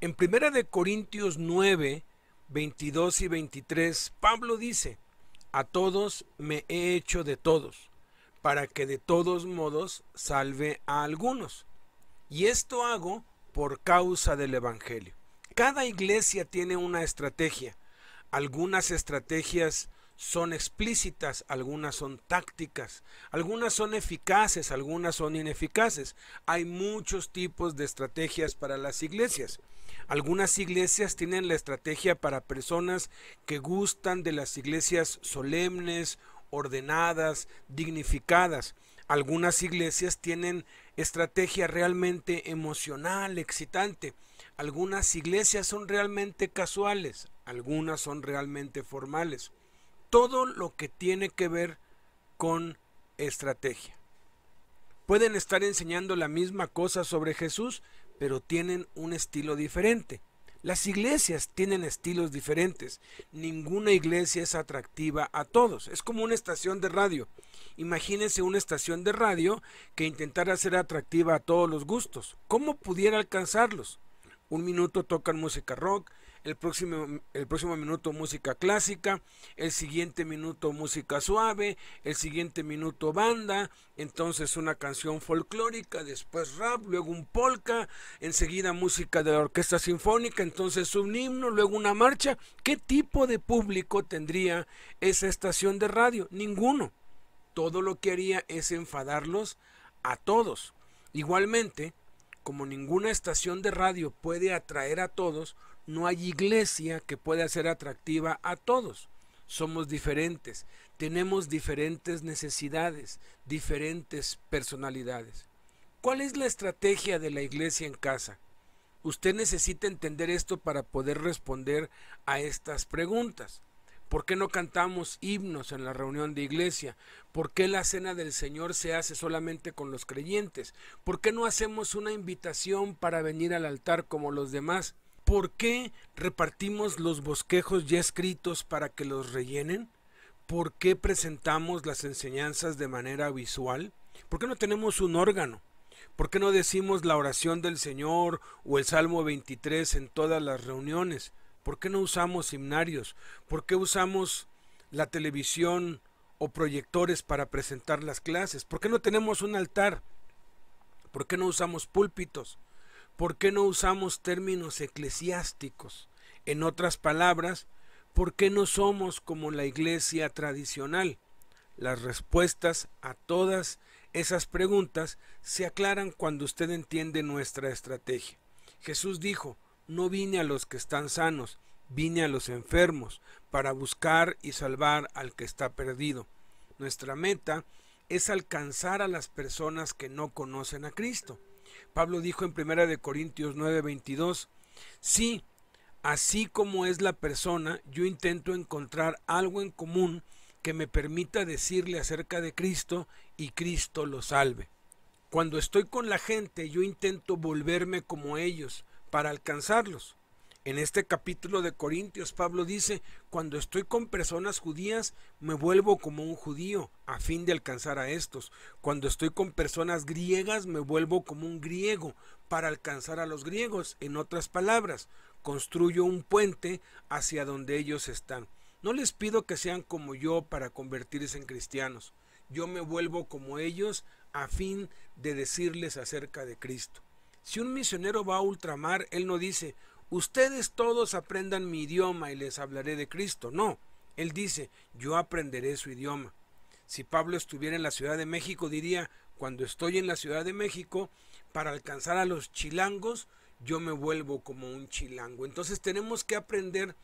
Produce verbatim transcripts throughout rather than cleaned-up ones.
En primera de Corintios nueve, veintidós y veintitrés, Pablo dice: a todos me he hecho de todos, para que de todos modos salve a algunos. Y esto hago por causa del Evangelio. Cada iglesia tiene una estrategia. Algunas estrategias son explícitas, algunas son tácticas, algunas son eficaces, algunas son ineficaces. Hay muchos tipos de estrategias para las iglesias. Algunas iglesias tienen la estrategia para personas que gustan de las iglesias solemnes, ordenadas, dignificadas. Algunas iglesias tienen estrategia realmente emocional, excitante. Algunas iglesias son realmente casuales, algunas son realmente formales. Todo lo que tiene que ver con estrategia. Pueden estar enseñando la misma cosa sobre Jesús, pero tienen un estilo diferente. Las iglesias tienen estilos diferentes. Ninguna iglesia es atractiva a todos. Es como una estación de radio. Imagínense una estación de radio que intentara ser atractiva a todos los gustos. ¿Cómo pudiera alcanzarlos? Un minuto tocan música rock, el próximo, el próximo minuto música clásica, el siguiente minuto música suave, el siguiente minuto banda, entonces una canción folclórica, después rap, luego un polka, enseguida música de la orquesta sinfónica, entonces un himno, luego una marcha. ¿Qué tipo de público tendría esa estación de radio? Ninguno. Todo lo que haría es enfadarlos a todos. Igualmente, como ninguna estación de radio puede atraer a todos, no hay iglesia que pueda ser atractiva a todos. Somos diferentes, tenemos diferentes necesidades, diferentes personalidades. ¿Cuál es la estrategia de la iglesia en casa? Usted necesita entender esto para poder responder a estas preguntas. ¿Por qué no cantamos himnos en la reunión de iglesia? ¿Por qué la cena del Señor se hace solamente con los creyentes? ¿Por qué no hacemos una invitación para venir al altar como los demás? ¿Por qué repartimos los bosquejos ya escritos para que los rellenen? ¿Por qué presentamos las enseñanzas de manera visual? ¿Por qué no tenemos un órgano? ¿Por qué no decimos la oración del Señor o el Salmo veintitrés en todas las reuniones? ¿Por qué no usamos himnarios? ¿Por qué usamos la televisión o proyectores para presentar las clases? ¿Por qué no tenemos un altar? ¿Por qué no usamos púlpitos? ¿Por qué no usamos términos eclesiásticos? En otras palabras, ¿por qué no somos como la iglesia tradicional? Las respuestas a todas esas preguntas se aclaran cuando usted entiende nuestra estrategia. Jesús dijo: no vine a los que están sanos, vine a los enfermos, para buscar y salvar al que está perdido. Nuestra meta es alcanzar a las personas que no conocen a Cristo. Pablo dijo en primera de Corintios nueve, veintidós, sí, así como es la persona, yo intento encontrar algo en común que me permita decirle acerca de Cristo y Cristo lo salve. Cuando estoy con la gente, yo intento volverme como ellos, para alcanzarlos. En este capítulo de Corintios, Pablo dice: cuando estoy con personas judías, me vuelvo como un judío, a fin de alcanzar a estos. Cuando estoy con personas griegas, me vuelvo como un griego, para alcanzar a los griegos. En otras palabras, construyo un puente hacia donde ellos están. No les pido que sean como yo para convertirse en cristianos. Yo me vuelvo como ellos, a fin de decirles acerca de Cristo. Si un misionero va a ultramar, él no dice: ustedes todos aprendan mi idioma y les hablaré de Cristo. No, él dice: yo aprenderé su idioma. Si Pablo estuviera en la Ciudad de México, diría: cuando estoy en la Ciudad de México, para alcanzar a los chilangos, yo me vuelvo como un chilango. Entonces tenemos que aprender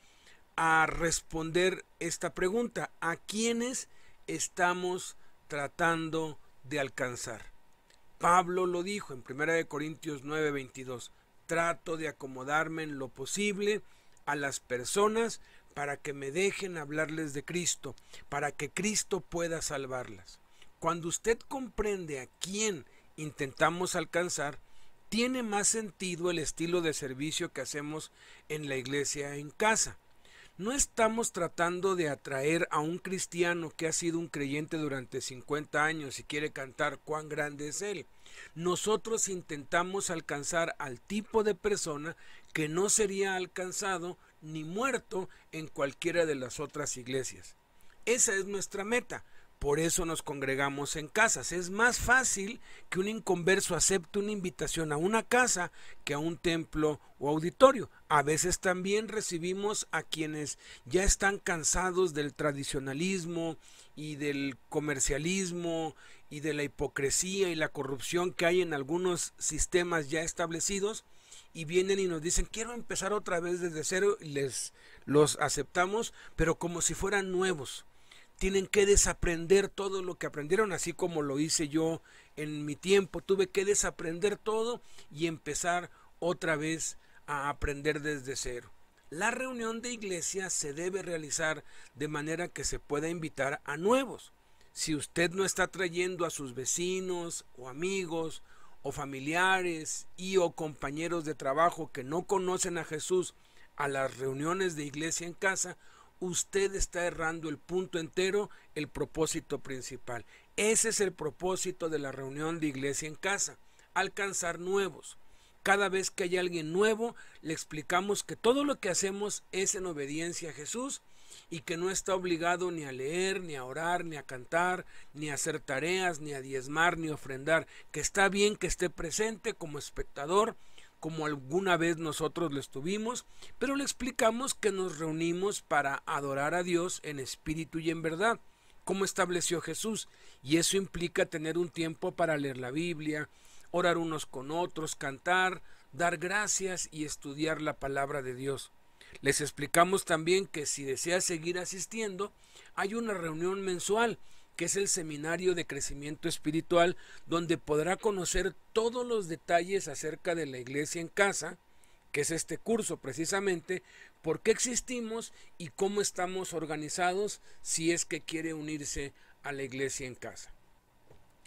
a responder esta pregunta: ¿a quiénes estamos tratando de alcanzar? Pablo lo dijo en primera de Corintios nueve, veintidós, trato de acomodarme en lo posible a las personas para que me dejen hablarles de Cristo, para que Cristo pueda salvarlas. Cuando usted comprende a quién intentamos alcanzar, tiene más sentido el estilo de servicio que hacemos en la iglesia en casa. No estamos tratando de atraer a un cristiano que ha sido un creyente durante cincuenta años y quiere cantar cuán grande es él. Nosotros intentamos alcanzar al tipo de persona que no sería alcanzado ni muerto en cualquiera de las otras iglesias. Esa es nuestra meta, por eso nos congregamos en casas. Es más fácil que un inconverso acepte una invitación a una casa que a un templo o auditorio. A veces también recibimos a quienes ya están cansados del tradicionalismo y del comercialismo y de la hipocresía y la corrupción que hay en algunos sistemas ya establecidos, y vienen y nos dicen: quiero empezar otra vez desde cero. Les los aceptamos, pero como si fueran nuevos. Tienen que desaprender todo lo que aprendieron, así como lo hice yo en mi tiempo. Tuve que desaprender todo y empezar otra vez a aprender desde cero. La reunión de iglesia se debe realizar de manera que se pueda invitar a nuevos. Si usted no está trayendo a sus vecinos o amigos o familiares y o compañeros de trabajo que no conocen a Jesús a las reuniones de iglesia en casa, usted está errando el punto entero, el propósito principal. Ese es el propósito de la reunión de iglesia en casa: alcanzar nuevos. Cada vez que hay alguien nuevo, le explicamos que todo lo que hacemos es en obediencia a Jesús y que no está obligado ni a leer, ni a orar, ni a cantar, ni a hacer tareas, ni a diezmar, ni a ofrendar. Que está bien que esté presente como espectador, como alguna vez nosotros lo estuvimos, pero le explicamos que nos reunimos para adorar a Dios en espíritu y en verdad, como estableció Jesús, y eso implica tener un tiempo para leer la Biblia, orar unos con otros, cantar, dar gracias y estudiar la palabra de Dios. Les explicamos también que si desea seguir asistiendo, hay una reunión mensual, que es el seminario de crecimiento espiritual, donde podrá conocer todos los detalles acerca de la iglesia en casa, que es este curso precisamente, por qué existimos y cómo estamos organizados si es que quiere unirse a la iglesia en casa.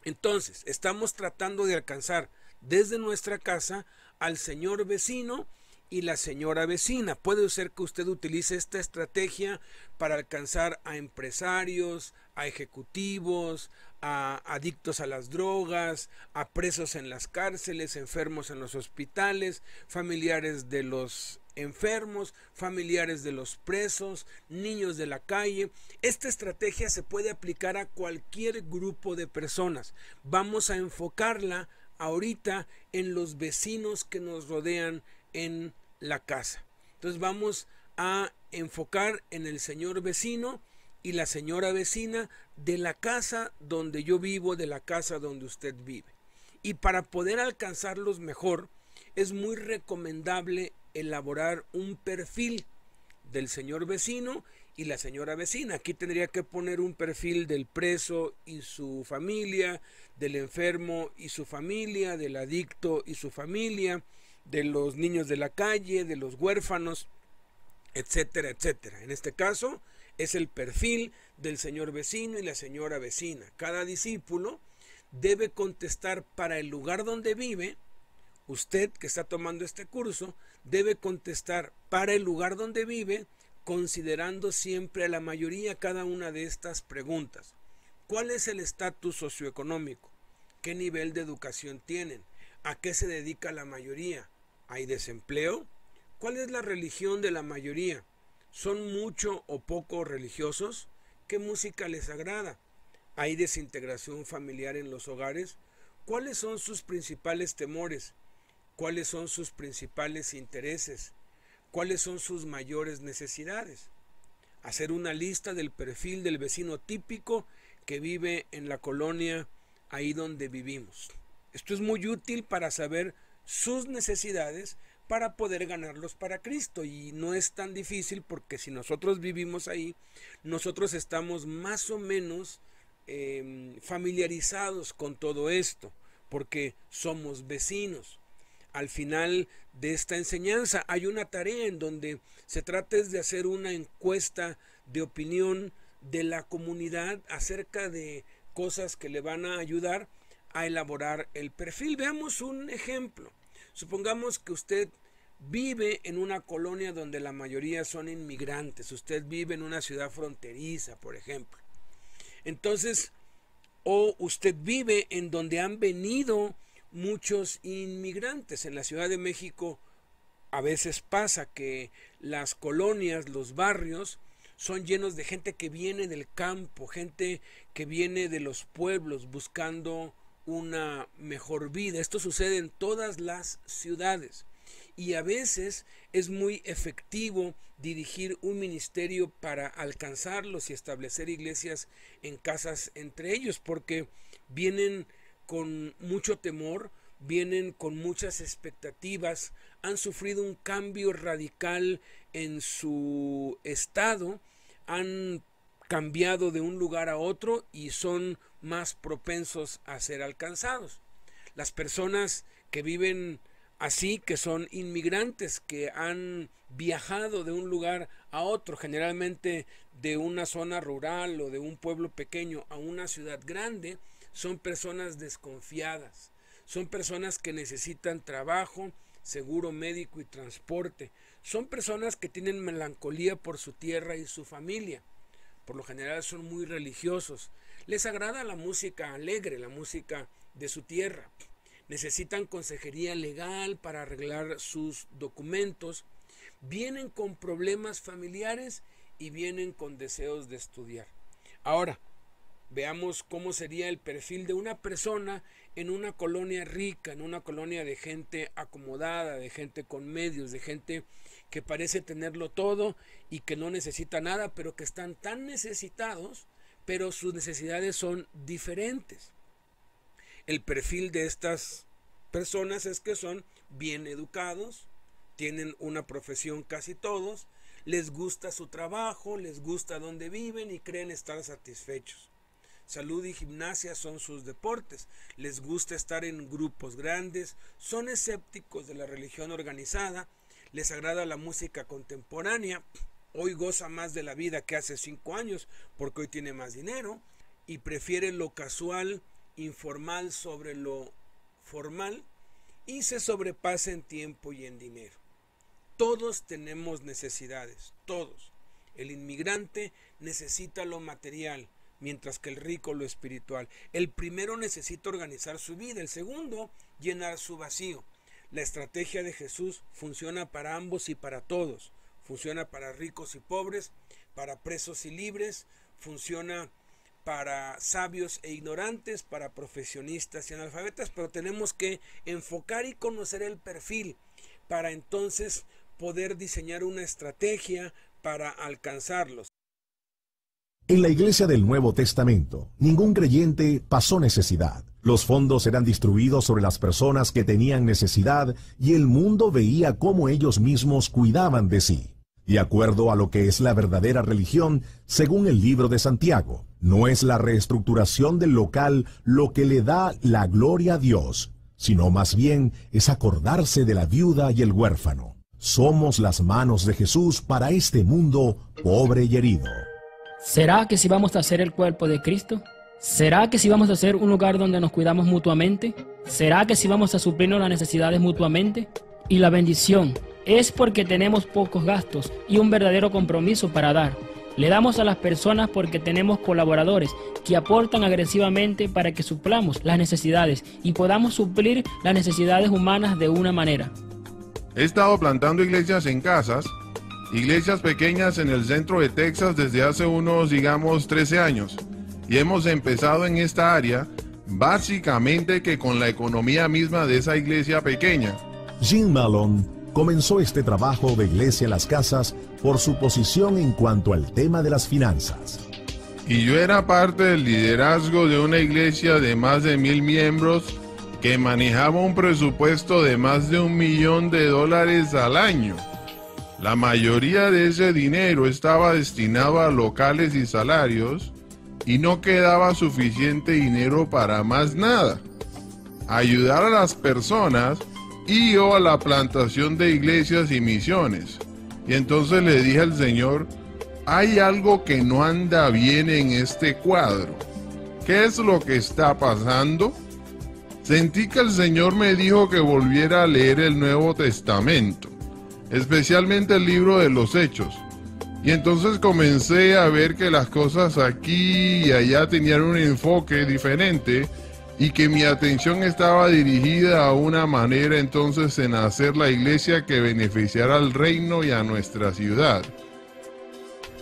Entonces, estamos tratando de alcanzar desde nuestra casa al señor vecino y la señora vecina. Puede ser que usted utilice esta estrategia para alcanzar a empresarios, a ejecutivos, a adictos a las drogas, a presos en las cárceles, enfermos en los hospitales, familiares de los enfermos, familiares de los presos, niños de la calle. Esta estrategia se puede aplicar a cualquier grupo de personas. Vamos a enfocarla ahorita en los vecinos que nos rodean en la casa. Entonces vamos a enfocar en el señor vecino y la señora vecina de la casa donde yo vivo, de la casa donde usted vive. Y para poder alcanzarlos mejor, es muy recomendable elaborar un perfil del señor vecino y la señora vecina. Aquí tendría que poner un perfil del preso y su familia, del enfermo y su familia, del adicto y su familia, de los niños de la calle, de los huérfanos, etcétera, etcétera. En este caso es el perfil del señor vecino y la señora vecina. Cada discípulo debe contestar para el lugar donde vive. Usted que está tomando este curso debe contestar para el lugar donde vive, considerando siempre a la mayoría cada una de estas preguntas. ¿Cuál es el estatus socioeconómico? ¿Qué nivel de educación tienen? ¿A qué se dedica la mayoría? ¿Hay desempleo? ¿Cuál es la religión de la mayoría? ¿Son mucho o poco religiosos? ¿Qué música les agrada? ¿Hay desintegración familiar en los hogares? ¿Cuáles son sus principales temores? ¿Cuáles son sus principales intereses? ¿Cuáles son sus mayores necesidades? Hacer una lista del perfil del vecino típico que vive en la colonia ahí donde vivimos. Esto es muy útil para saber sus necesidades, para poder ganarlos para Cristo, y no es tan difícil porque si nosotros vivimos ahí, nosotros estamos más o menos eh, familiarizados con todo esto porque somos vecinos. Al final de esta enseñanza hay una tarea en donde se trata de hacer una encuesta de opinión de la comunidad acerca de cosas que le van a ayudar a elaborar el perfil. Veamos un ejemplo. Supongamos que usted vive en una colonia donde la mayoría son inmigrantes. Usted vive en una ciudad fronteriza, por ejemplo. Entonces, o usted vive en donde han venido muchos inmigrantes. En la Ciudad de México A veces pasa que las colonias, los barrios, son llenos de gente que viene del campo, gente que viene de los pueblos buscando una mejor vida. Esto sucede en todas las ciudades. Y a veces es muy efectivo dirigir un ministerio para alcanzarlos y establecer iglesias en casas entre ellos, porque vienen con mucho temor, vienen con muchas expectativas, han sufrido un cambio radical en su estado, han cambiado de un lugar a otro y son más propensos a ser alcanzados. Las personas que viven así, que son inmigrantes, que han viajado de un lugar a otro, generalmente de una zona rural o de un pueblo pequeño a una ciudad grande, son personas desconfiadas, son personas que necesitan trabajo, seguro médico y transporte, son personas que tienen melancolía por su tierra y su familia. Por lo general son muy religiosos, les agrada la música alegre, la música de su tierra. Necesitan consejería legal para arreglar sus documentos, vienen con problemas familiares y vienen con deseos de estudiar. Ahora, veamos cómo sería el perfil de una persona en una colonia rica, en una colonia de gente acomodada, de gente con medios, de gente que parece tenerlo todo y que no necesita nada, pero que están tan necesitados, pero sus necesidades son diferentes. El perfil de estas personas es que son bien educados, tienen una profesión casi todos, les gusta su trabajo, les gusta donde viven y creen estar satisfechos. Salud y gimnasia son sus deportes, les gusta estar en grupos grandes, son escépticos de la religión organizada, les agrada la música contemporánea, hoy goza más de la vida que hace cinco años porque hoy tiene más dinero y prefiere lo casual, informal sobre lo formal, y se sobrepasa en tiempo y en dinero. Todos tenemos necesidades, todos. El inmigrante necesita lo material, mientras que el rico lo espiritual. El primero necesita organizar su vida, el segundo llenar su vacío. La estrategia de Jesús funciona para ambos y para todos. Funciona para ricos y pobres, para presos y libres, funciona para sabios e ignorantes, para profesionistas y analfabetas, pero tenemos que enfocar y conocer el perfil para entonces poder diseñar una estrategia para alcanzarlos. En la Iglesia del Nuevo Testamento, ningún creyente pasó necesidad. Los fondos eran distribuidos sobre las personas que tenían necesidad y el mundo veía cómo ellos mismos cuidaban de sí. De acuerdo a lo que es la verdadera religión, según el libro de Santiago, no es la reestructuración del local lo que le da la gloria a Dios, sino más bien es acordarse de la viuda y el huérfano. Somos las manos de Jesús para este mundo pobre y herido. ¿Será que si vamos a hacer el cuerpo de Cristo? ¿Será que si vamos a hacer un lugar donde nos cuidamos mutuamente? ¿Será que si vamos a suplirnos las necesidades mutuamente? Y la bendición es porque tenemos pocos gastos y un verdadero compromiso para dar. Le damos a las personas porque tenemos colaboradores que aportan agresivamente para que suplamos las necesidades y podamos suplir las necesidades humanas de una manera. He estado plantando iglesias en casas, iglesias pequeñas en el centro de Texas desde hace unos, digamos, trece años. Y hemos empezado en esta área básicamente que con la economía misma de esa iglesia pequeña. Jim Malone comenzó este trabajo de iglesia en las casas por su posición en cuanto al tema de las finanzas. Y yo era parte del liderazgo de una iglesia de más de mil miembros que manejaba un presupuesto de más de un millón de dólares al año. La mayoría de ese dinero estaba destinado a locales y salarios y no quedaba suficiente dinero para más nada. Ayudar a las personas y o a la plantación de iglesias y misiones. Y entonces le dije al Señor, hay algo que no anda bien en este cuadro. ¿Qué es lo que está pasando? Sentí que el Señor me dijo que volviera a leer el Nuevo Testamento, especialmente el libro de los Hechos. Y entonces comencé a ver que las cosas aquí y allá tenían un enfoque diferente y que mi atención estaba dirigida a una manera entonces en hacer la iglesia que beneficiara al reino y a nuestra ciudad.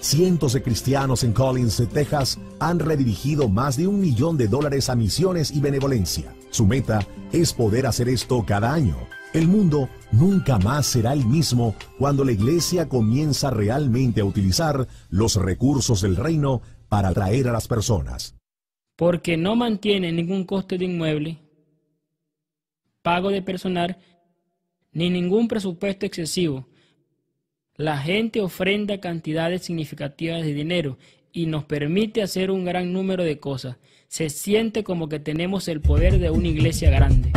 Cientos de cristianos en Collins, Texas, han redirigido más de un millón de dólares a misiones y benevolencia. Su meta es poder hacer esto cada año. El mundo nunca más será el mismo cuando la iglesia comienza realmente a utilizar los recursos del reino para atraer a las personas. Porque no mantiene ningún coste de inmueble, pago de personal, ni ningún presupuesto excesivo. La gente ofrenda cantidades significativas de dinero y nos permite hacer un gran número de cosas. Se siente como que tenemos el poder de una iglesia grande.